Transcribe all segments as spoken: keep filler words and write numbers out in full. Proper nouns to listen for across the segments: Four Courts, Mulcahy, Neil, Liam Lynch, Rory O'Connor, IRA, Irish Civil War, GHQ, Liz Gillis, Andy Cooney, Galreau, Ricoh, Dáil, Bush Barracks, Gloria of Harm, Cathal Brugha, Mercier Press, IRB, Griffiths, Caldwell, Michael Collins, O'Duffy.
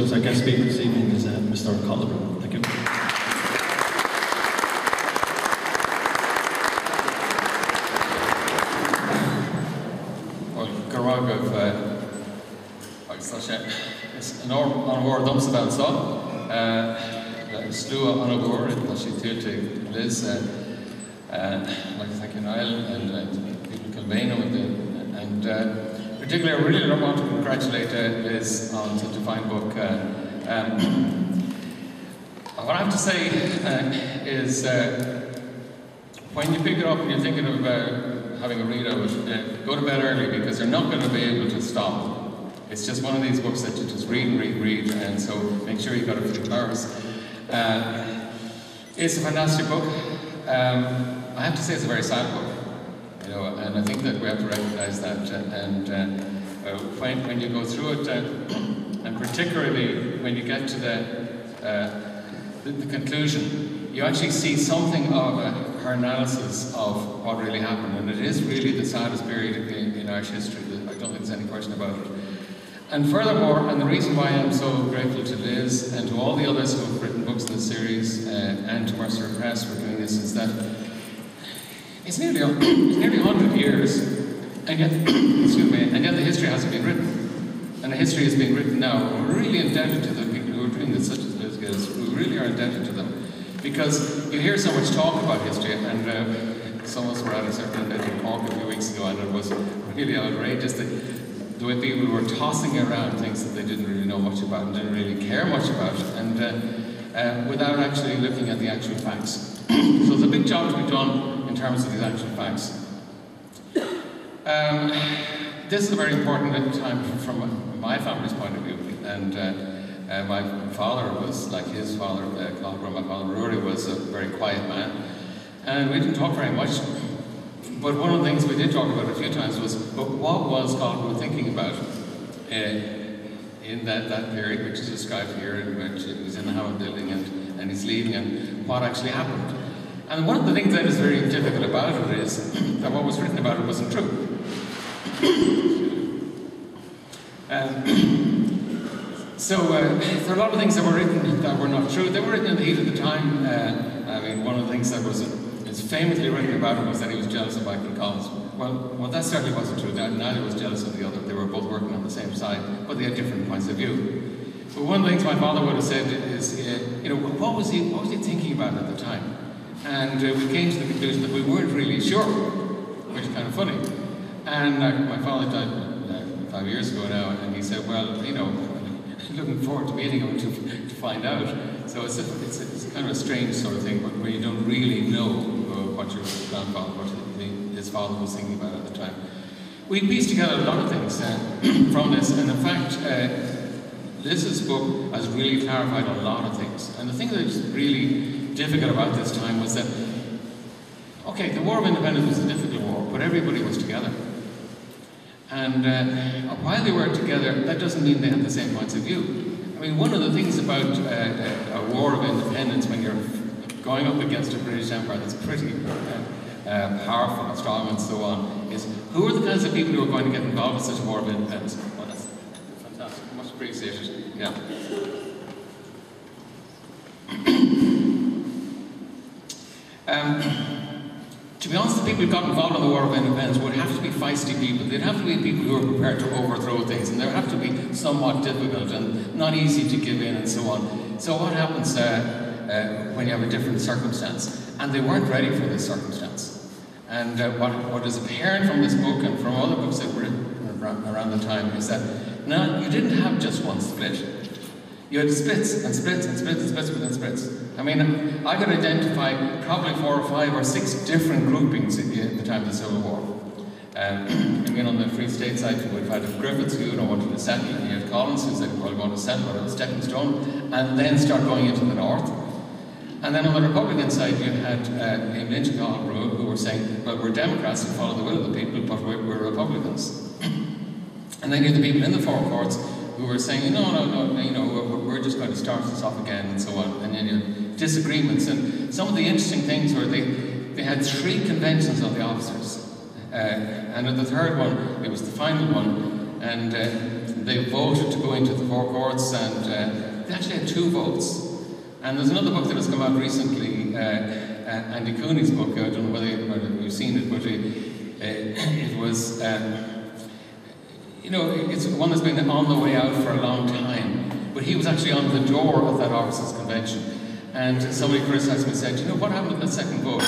Associates. Our guest speaker this evening is uh, Mister Cathal Brugha. Thank you. Well, Garag, I've such an hour dumps about so. Slew on a board, it was here to Liz, and I'd like to thank you, Neil, and people Kilbane with it, and uh, particularly, I really want to congratulate uh, Liz on such a fine book. Uh, um, what I have to say uh, is, uh, when you pick it up and you're thinking of uh, having a read of it, uh, go to bed early, because you're not going to be able to stop. It's just one of these books that you just read and read and read, and so make sure you've got a few hours. Uh, it's a fantastic book. Um, I have to say, it's a very sad book. You know, and I think that we have to recognise that, uh, and uh, uh, when, when you go through it, uh, and particularly when you get to the, uh, the, the conclusion, you actually see something of uh, her analysis of what really happened, and it is really the saddest period in, in Irish history. I don't think there's any question about it. And furthermore, and the reason why I'm so grateful to Liz and to all the others who have written books in the series, uh, and to Mercier Press for doing this, is that It's nearly, it's nearly one hundred years, and yet, excuse me, and yet the history hasn't been written. And the history is being written now. We're really indebted to the people who are doing this, such as Liz Gillis. We really are indebted to them. Because you hear so much talk about history, and uh, some of us were at a certain talk a few weeks ago, and it was really outrageous the, the way people were tossing around things that they didn't really know much about and didn't really care much about, and uh, uh, without actually looking at the actual facts. So it's a big job to be done in terms of these actual facts. Um, this is a very important time from my family's point of view, and uh, uh, my father was, like his father, uh, my father Rory, was a very quiet man, and we didn't talk very much, but one of the things we did talk about a few times was, but what was Caldwell thinking about uh, in that, that period, which is described here, in which he was in the Howard building, and, and he's leaving, and what actually happened. And one of the things that is very difficult about it is that what was written about it wasn't true. um, so uh, there are a lot of things that were written that were not true. They were written in the heat of the time. Uh, I mean, one of the things that was is famously written about it was that he was jealous of Michael Collins. Well, well, that certainly wasn't true. Neither was jealous of the other. They were both working on the same side, but they had different points of view. But one of the things my father would have said is, uh, you know, what was he, what was he thinking about at the time? And uh, we came to the conclusion that we weren't really sure, which is kind of funny. And uh, my father died uh, five years ago now, and he said, well, you know, I'm looking forward to meeting him to, to find out. So it's, a, it's, a, it's kind of a strange sort of thing, but where you don't really know uh, what your grandfather, what the, his father was thinking about at the time. We pieced together a lot of things uh, from this, and in fact, uh, Liz's book has really clarified a lot of things. And the thing that's really difficult about this time was that, okay, the War of Independence was a difficult war, but everybody was together. And uh, while they were together, that doesn't mean they had the same points of view. I mean, one of the things about uh, a War of Independence, when you're going up against a British Empire that's pretty uh, uh, powerful and strong and so on, is who are the kinds of people who are going to get involved in such a War of Independence? Well, that's fantastic, much appreciated, yeah. Um, to be honest, the people who got involved in the War of Independence would have to be feisty people. They'd have to be people who were prepared to overthrow things, and they would have to be somewhat difficult and not easy to give in and so on. So what happens uh, uh, when you have a different circumstance? And they weren't ready for this circumstance. And uh, what, what is apparent from this book and from other books that were written around the time is that, now, you didn't have just one split. You had splits and splits and splits and splits within splits. I mean, I could identify probably four or five or six different groupings at the, at the time of the Civil War. Um, I mean, on the Free State side, we've had Griffiths who you know, wanted to settle, and you had Collins who said, well, we want to settle on a stepping stone, and then start going into the north. And then on the Republican side, you had uh, Liam Lynch and Cathal Brugha who were saying, well, we're Democrats who follow the will of the people, but we're, we're Republicans. And then you had the people in the Four Courts who were saying, no, no, no, you know, we're, we're just going to start this off again, and so on, and then you know, disagreements. And some of the interesting things were they, they had three conventions of the officers, uh, and at the third one, it was the final one, and uh, and they voted to go into the Four Courts, and uh, they actually had two votes. And there's another book that has come out recently, uh, Andy Cooney's book. I don't know whether you've seen it, but it, uh, it was, um, you know, it's one that's been on the way out for a long time, but he was actually on the door of that officers' convention. And somebody criticised me and said, you know, what happened to that second vote?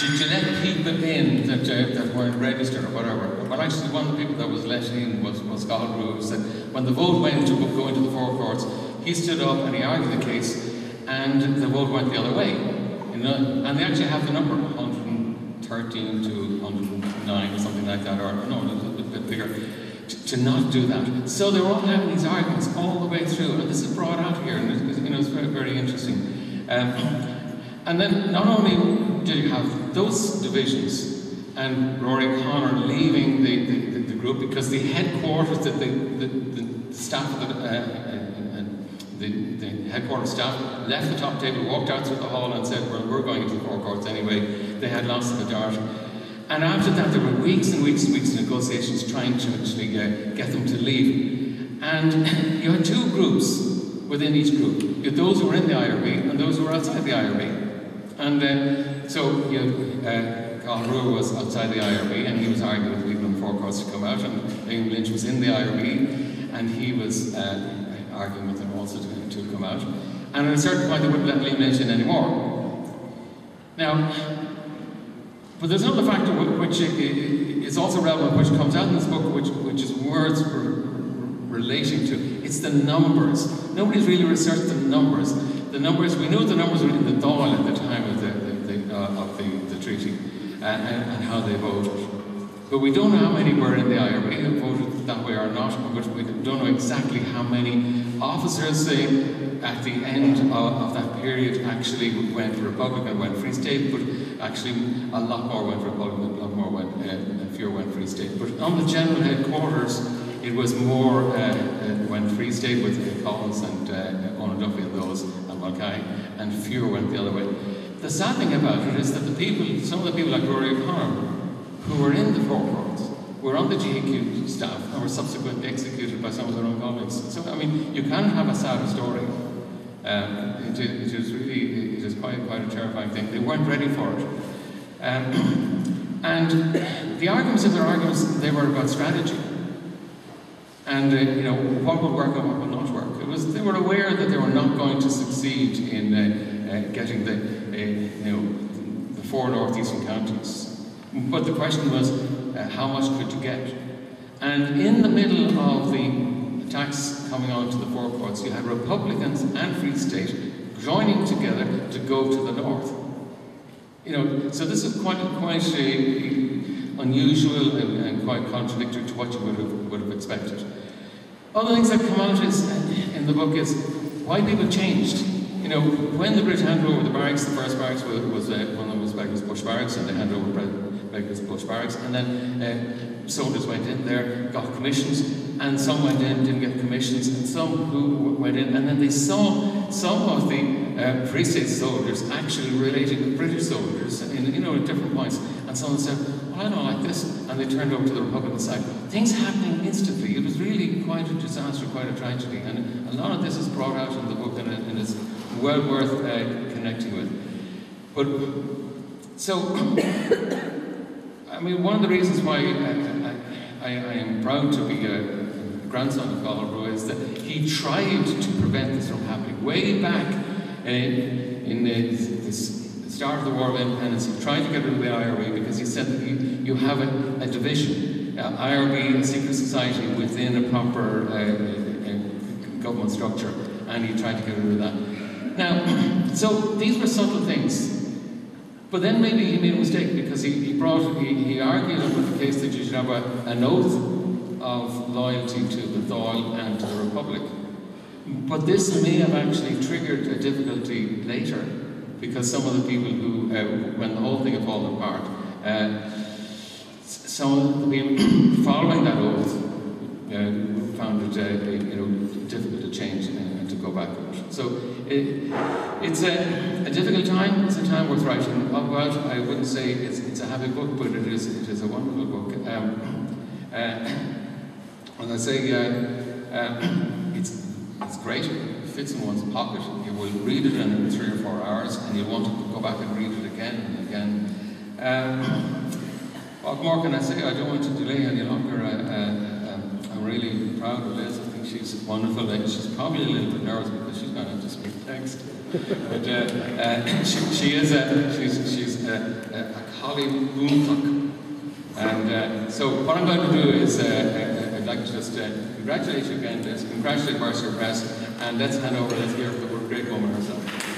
Did you let people in that, uh, that weren't registered or whatever? But actually, one of the people that was let in was, was Galreau, who said when the vote went to go into the Four Courts, he stood up and he argued the case, and the vote went the other way. You know, and they actually have the number, one hundred thirteen to one hundred nine or something like that, or no, a little bit bigger, to, to not do that. So they were all having these arguments all the way through, and this is brought out here, and it, you know, it's very, very interesting. Um, and then not only do you have those divisions, and Rory O'Connor leaving the, the, the, the group because the headquarters, the, the, the, the staff, the, uh, uh, the, the headquarters staff left the top table, walked out through the hall and said, well, we're going into the Four Courts anyway. They had lost the dart. And after that, there were weeks and weeks and weeks of negotiations trying to actually uh, get them to leave. And you had two groups within each group. You had those who were in the I R B and those who were outside the I R B. And uh, so you had, uh, Galreau was outside the I R B and he was arguing with people in Four Courts to come out, and Liam Lynch was in the I R B and he was uh, arguing with them also to, to come out. And at a certain point they wouldn't let Liam Lynch in anymore. Now, but there's another factor which is also relevant, which comes out in this book, which, which is words we're relating to. It's the numbers. Nobody's really researched the numbers. The numbers, we know the numbers were in the Dáil at the time of the, the, the, uh, of the, the treaty. And, and how they voted. But we don't know how many were in the I R B who voted that way or not, but we don't know exactly how many officers say at the end of, of that period actually went Republican, went Free State, but actually a lot more went Republican, a lot more went, uh, fewer went Free State. But on the general headquarters, it was more uh, went Free State with Collins and uh, O'Duffy and those, and Mulcahy, and fewer went the other way. The sad thing about it is that the people, some of the people like Gloria of Harm, who were in the Four Courts, were on the G H Q staff and were subsequently executed by some of their own colleagues. So, I mean, you can have a sad story. Um, it, it is really, it is quite, quite a terrifying thing. They weren't ready for it. Um, and the arguments of their arguments, they were about strategy. And, uh, you know, what would work and what would not work. It was, they were aware that they were not going to succeed in uh, uh, getting the Uh, you know, the four northeastern counties. But the question was, uh, how much could you get? And in the middle of the attacks coming on to the Four Courts, you had Republicans and Free State joining together to go to the north. You know, so this is quite, quite uh, unusual and, and quite contradictory to what you would have, would have expected. Other things that come out is, in the book is why people changed. You know, when the British handed over the barracks, the first barracks was, was uh, one of them was Beggar's Bush Barracks, and they handed over Beggar's Bush Barracks, and then uh, soldiers went in there, got commissions, and some went in, didn't get commissions, and some who went in, and then they saw some of the uh, Free State soldiers actually related with British soldiers, in, you know, at different points, and someone said, well, I don't like this, and they turned over to the Republican side. Things happening instantly. It was really quite a disaster, quite a tragedy, and a lot of this is brought out in the book, and, and it's well worth uh, connecting with. But, so, I mean, one of the reasons why I, I, I, I am proud to be a grandson of Galreau is that he tried to prevent this from happening. Way back uh, in the, the start of the War of Independence, he tried to get rid of the I R A because he said that you, you have a, a division, uh, I R B, a secret society within a proper uh, uh, government structure, and he tried to get rid of that. Now, so these were subtle things, but then maybe he made a mistake because he, he brought, he, he argued with the case that you should have a, an oath of loyalty to the Dáil and to the Republic. But this may have actually triggered a difficulty later because some of the people who, uh, when the whole thing had fallen apart, uh, some of the people following that oath uh, found it uh, you know, difficult to change and to go backwards. So it, it's a, a difficult time. It's a time worth writing about. I wouldn't say it's, it's a happy book, but it is it is a wonderful book. Um, uh, and I say, uh, Um, it's, it's great, it fits in one's pocket. You will read it in three or four hours and you'll want to go back and read it again and again. Um, what more can I say? I don't want to delay any longer. I, I, I'm really proud of Liz. I think she's wonderful. And she's probably a little bit nervous because she's going to have to speak text. But uh, uh, she, she is a, she's, she's a, a, a colleague boomfuck. And uh, so what I'm going to do is uh, I'd like to just uh, congratulate you again, Liz, congratulate Mercier Press, and let's hand over, let's hear from the great woman herself.